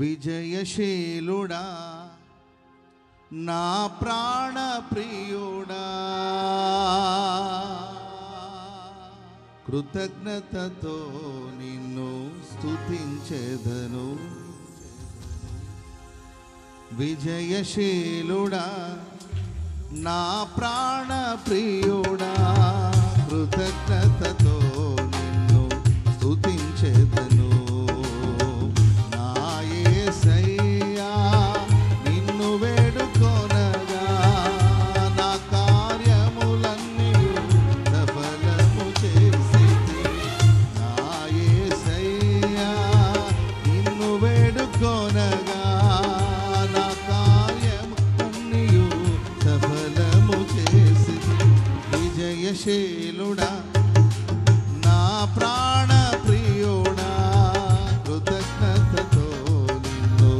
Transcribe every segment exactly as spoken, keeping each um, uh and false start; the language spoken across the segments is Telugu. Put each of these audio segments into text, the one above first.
విజయశీలుడా నా ప్రాణ ప్రియుడా కృతజ్ఞతతో నిన్ను స్తుతించెదను విజయశీలుడా నా ప్రాణ ప్రియుడా కృతజ్ఞతతో నిన్ను స్తుతించెదను విజయశీలుడా నా ప్రాణ ప్రియుడా కృతజ్ఞతతో నిన్ను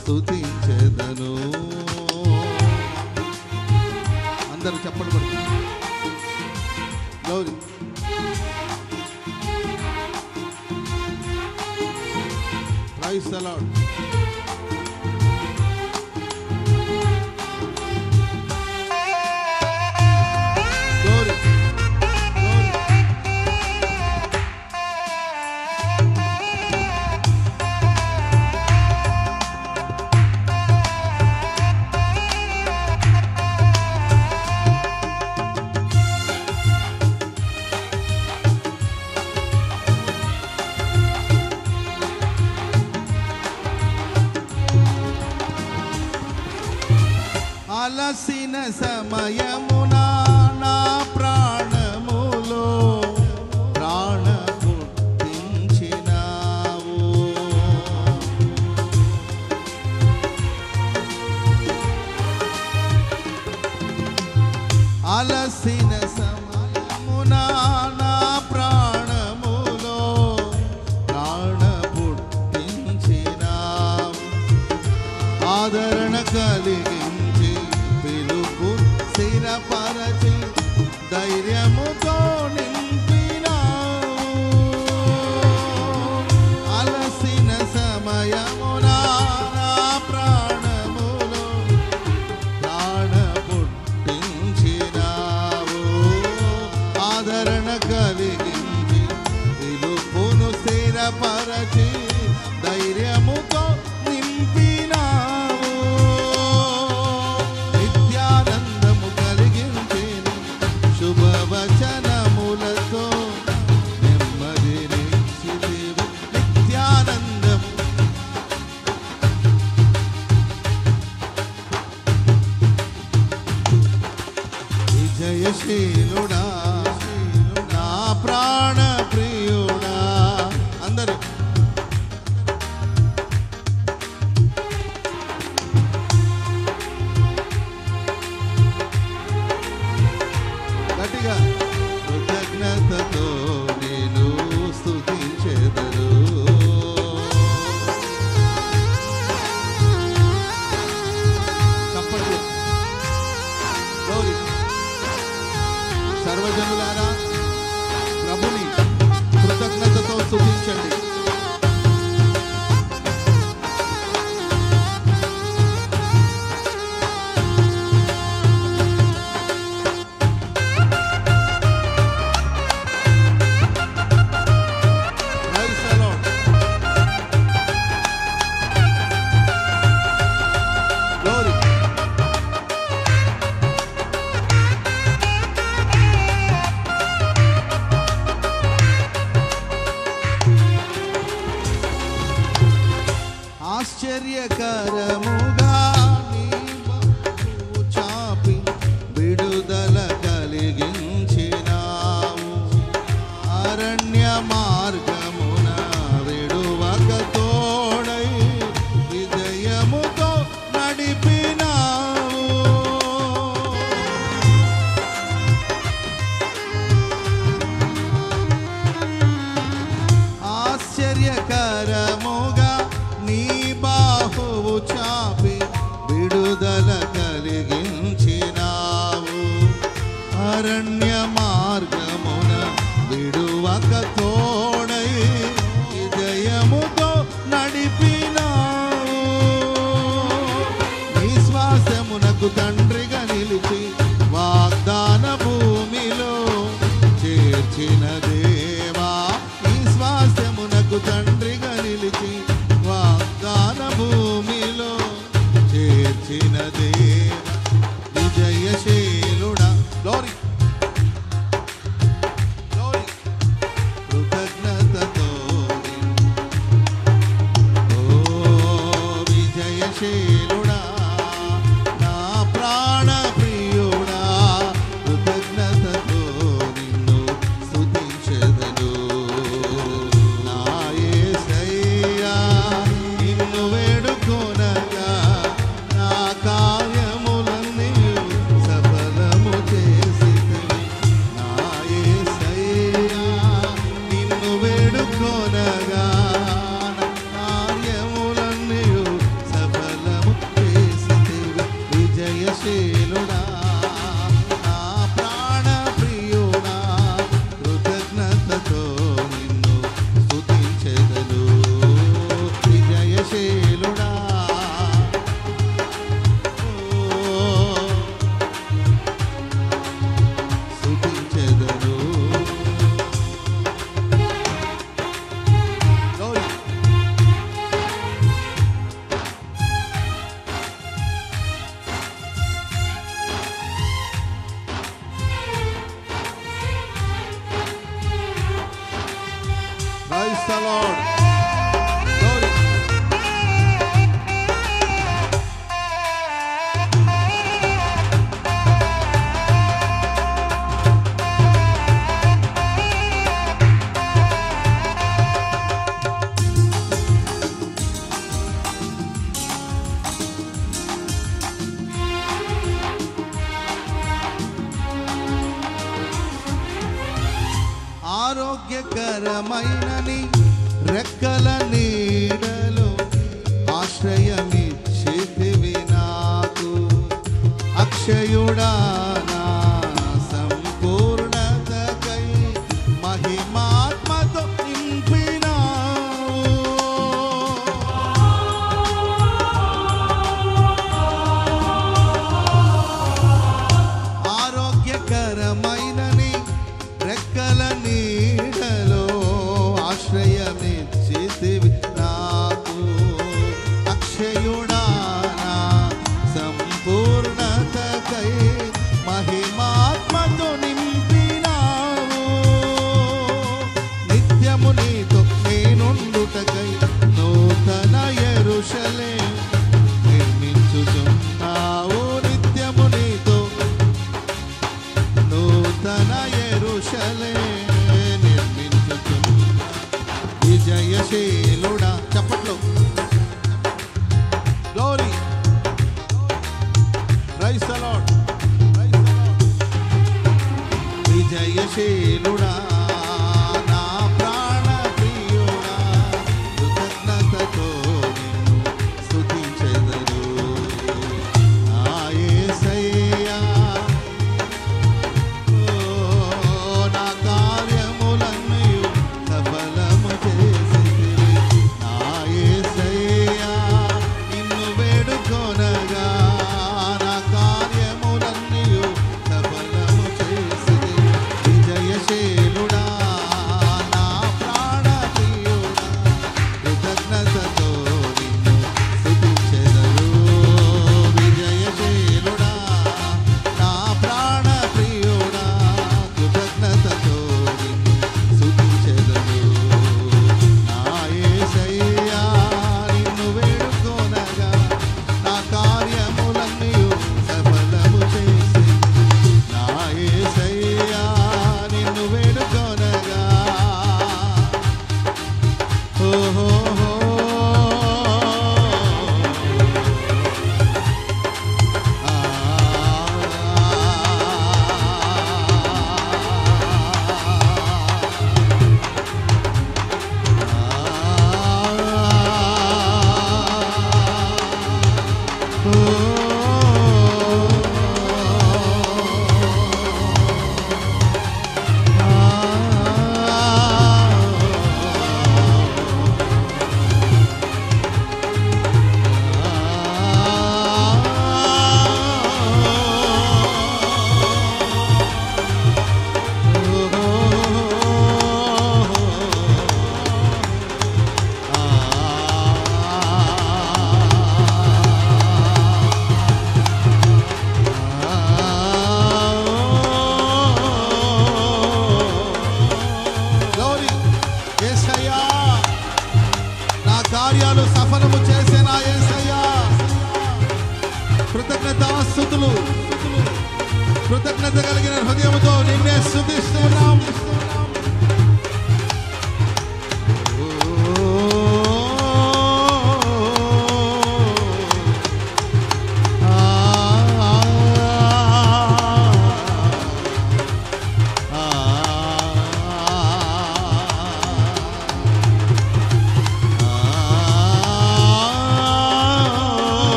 స్తుతించెదను. అందరూ చప్పట్లు కొట్టు. Praise the lord. అలసిన సమయమున నా ప్రాణములో ప్రాణముట్టించినావు అలసిన సమయమున నా ప్రాణములో ప్రాణముట్టించినావు ఆదరణ కలిగి పరచి ధైర్యముతో నింపినావు అలసిన సమయమున నా ప్రాణములో ప్రాణముట్టించినావు ఆదరణ కలిగించి నిలుపును స్థిరపరచి ధైర్యముతో విజయశీలుడా నా ప్రాణ ప్రియుడా. అందరూ గట్టిగా కృతజ్ఞతతో నిన్ను స్తుతించెదను సర్వజనులారా. ప్రభుని కృతజ్ఞతతో స్తుతించండి. ఆశ్చర్యకరముగా నీ మహిమను చాపి విడుదల కలిగించినావు అరణ్య మార్గమున విడువక తోడై విజయముతో నడిపినావు ఆశ్చర్యకరముగా నీ బాహువు చాపి నీకు తండ్రిగా నిలిచి వాగ్దాన భూమిలో చేర్చిన దేవా విజయశీలుడా. గ్లోరీ కృతజ్ఞతతో ఓ విజయశీలుడా నా ప్రాణ ప్రియుడా కృతజ్ఞతతో నిన్ను స్తుతించెదను. నా యేసయ్యా నిన్ను వేడుకొనగా నా కార్యములన్నీ సఫలము చేసితివి. నా యేసయ్యా నిన్ను వేడుకొనగా నా కార్యములన్నీ సఫలము చేసితివి. విజయశీలుడా నా ప్రాణ ప్రియుడా కృతజ్ఞతతో నిన్ను స్తుతించెదను. విజయశీలుడా ఓ స్తుతించెదను. Praise the Lord. ఆరోగ్యకరమైన నీ రెక్కల నీడలో ఆశ్రయమిచ్చితివి నాకు. అక్షయుడా నా సంపూర్ణతకై మహిమాత్మతో నింపినావు. ఆరోగ్యకరమైన నీ రెక్కల నీడలో ఆశ్రయమిచ్చితివి నాకు. అక్షయుడా నా సంపూర్ణతకై మహిమాత్మతో నింపినావు. నిత్యము నీతో నేనుండుటకై నూతన యెరూషలేము నిర్మించుచున్నావు. నిత్యము నీతో నూతన విజయశీలుడా. చప్పట్లు గ్లోరీ. Praise the lord. విజయశీలుడా నా ప్రాణ ప్రియుడా కృతజ్ఞతతో నిన్ను స్తుతించెదను. నా యేసయ్యా నా కార్యములన్నయు సఫలము చేసితివి. కార్యాలు సఫలము చేసే నా యేసయ్యా కృతజ్ఞతాస్తుతులు కృతజ్ఞత కలిగిన హృదయముతో నిన్నే స్తుతిస్తున్నాం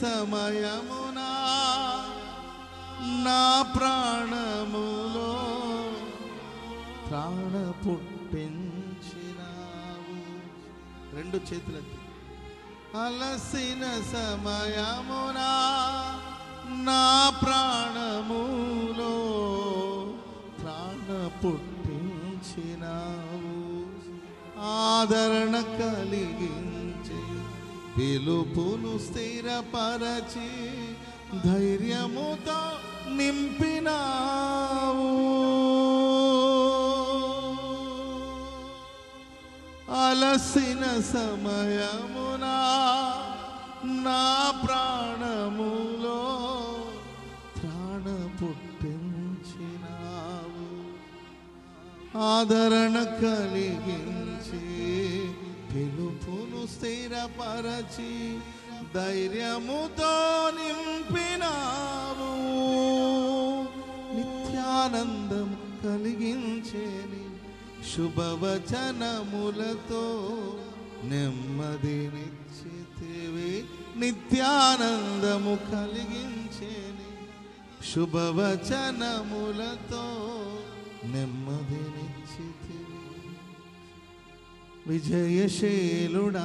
సమయమునా నా ప్రాణములో ప్రాణ పుట్టించినావు రెండు చేతులకి అలసిన సమయమునా నా ప్రాణములో ప్రాణ పుట్టించినావు ఆదరణ కలిగించే పిలుపును స్థిరపరచి ధైర్యముతో నింపినావు అలసిన సమయమున నా ప్రాణములో ప్రాణ పుట్టించినావు ఆదరణ కలిగించి పిలుపును స్థిరపరచి ధైర్యముతో నింపినావు నిత్యానందం కలిగించేని శుభవచనములతో నెమ్మదినిచ్చితివి నిత్యానందము కలిగించేని శుభవచనములతో నెమ్మదినిచ్చితివి విజయశీలుడా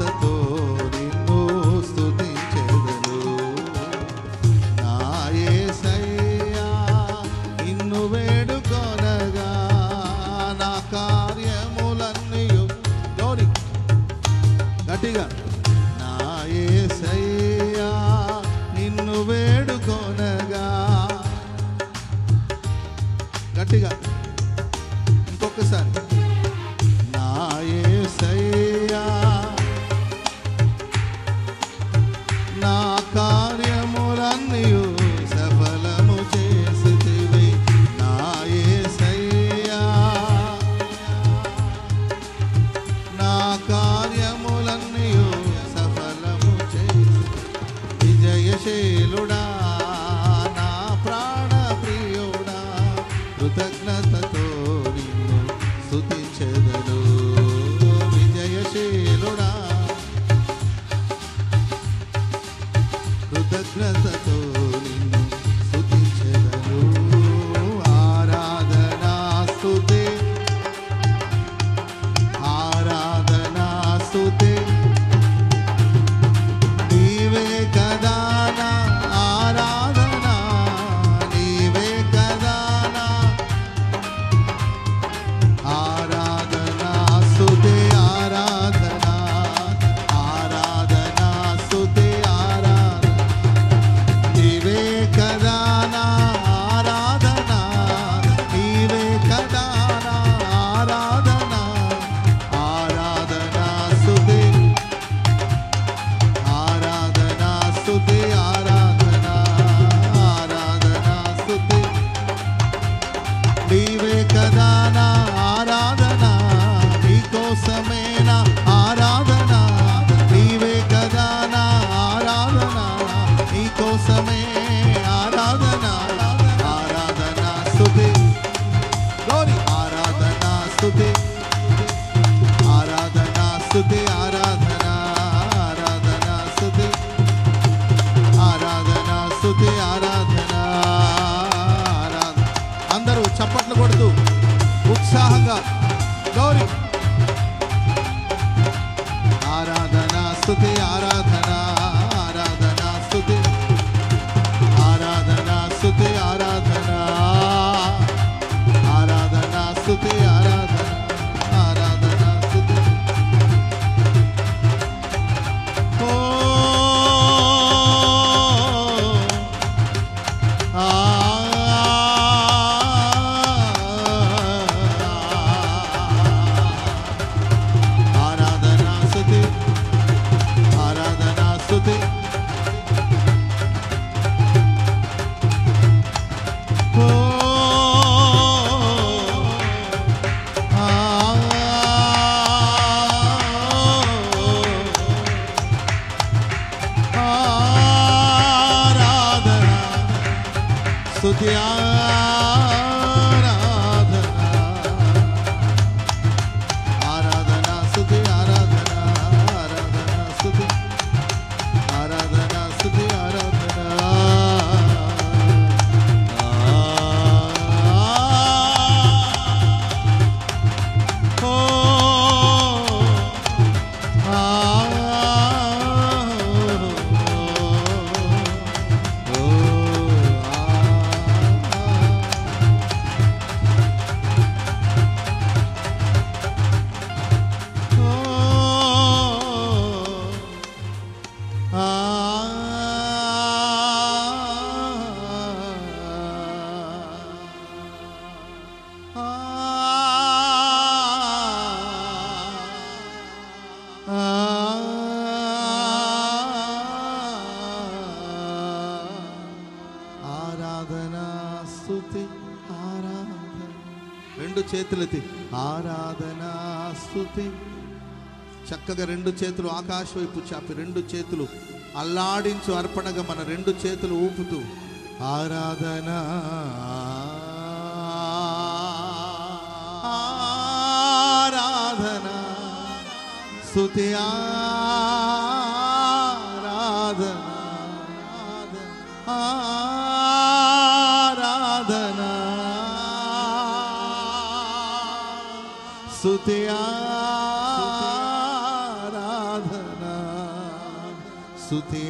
నిన్ను స్తుతించెదను నా యేసయ్యా నిన్ను వేడుకొనగా నా నా యేసయ్యా నిన్ను వేడుకొనగా గట్టిగా ఇంకొకసారి నా యేసయ్యా నా కార్యములన్నయు సఫలము చేసితివి నా యేసయ్యా నా కార్యములన్నయు విజయశీలుడా నా ప్రాణ ఆరాధనా స్తుతి. చక్కగా రెండు చేతులు ఆకాశం వైపు చాపి రెండు చేతులు అల్లాడించు అర్పణగా మన రెండు చేతులు ఊపుతూ ఆరాధనా ఆరాధనా స్తుతి ఆరాధనా ఆరాధనా స్తుతి ఆరాధనా స్తుతి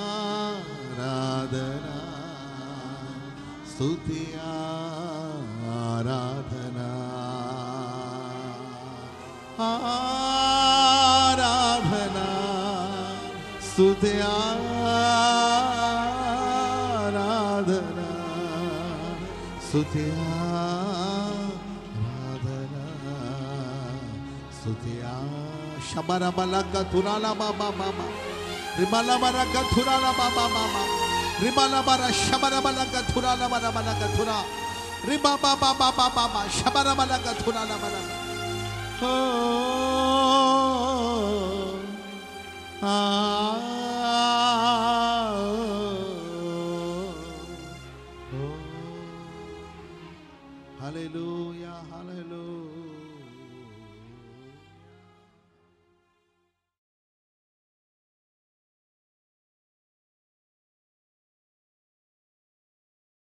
ఆరాధనా స్తుతి ఆరాధనా ఆరాధనా స్తుతి ఆరాధనా స్తుతి Shabara balaka thurala baba mama, ribala balaka thurala baba mama, ribala bara shabara balaka thurala bara balaka thura, riba baba baba mama shabara balaka thurala bara. Oh, ah, oh, hallelujah, hallelujah.